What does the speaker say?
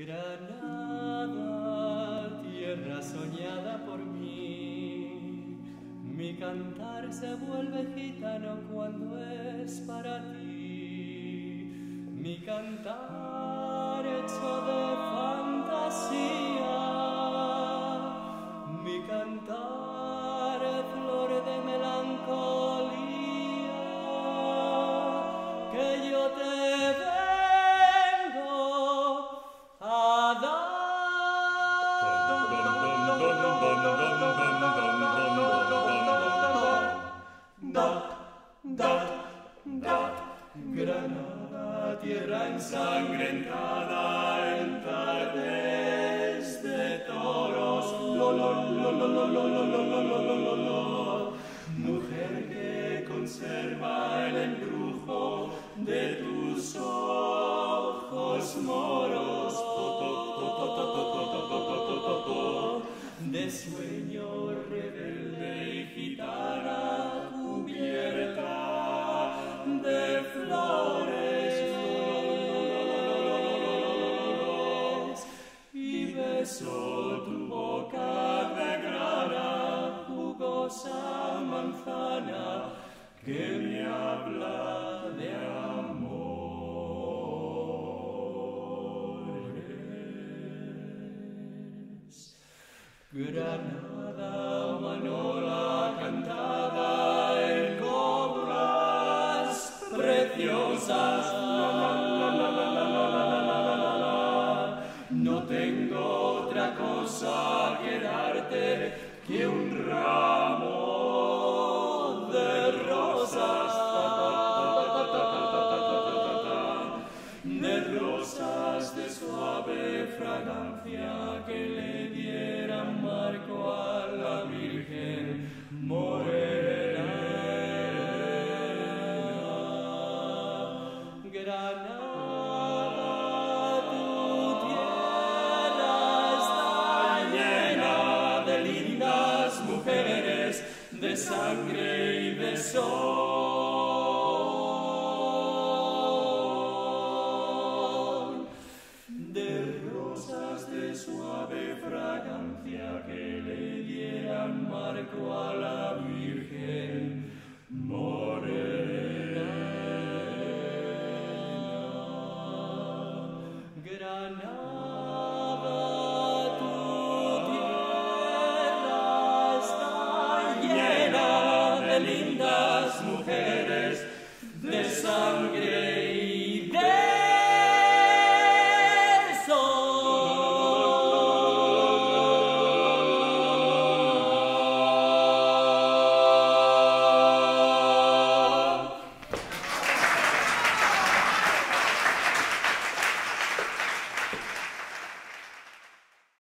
Granada, tierra soñada por mí, mi cantar se vuelve gitano cuando es para ti. Mi cantar hecho de fantasía, mi cantar flor de melancolía, que yo te veo. Granada, tierra ensangrentada en tardes de toros, mujer que conserva el embrujo de tus ojos moros, de sueño rebelde y gitana cubierta de flores, y besó tu boca de grana, jugosa manzana que me habla de amores. Granada, manola cantada en coplas preciosas, no tengo otra cosa que darte que un ramo de rosas, de rosas de suave fragancia que le dieran marco a la Virgen morena. Granada, tu tierra está llena de lindas mujeres, de sangre y de sol. De suave fragancia que le dieran marco a la Virgen morena. Granada.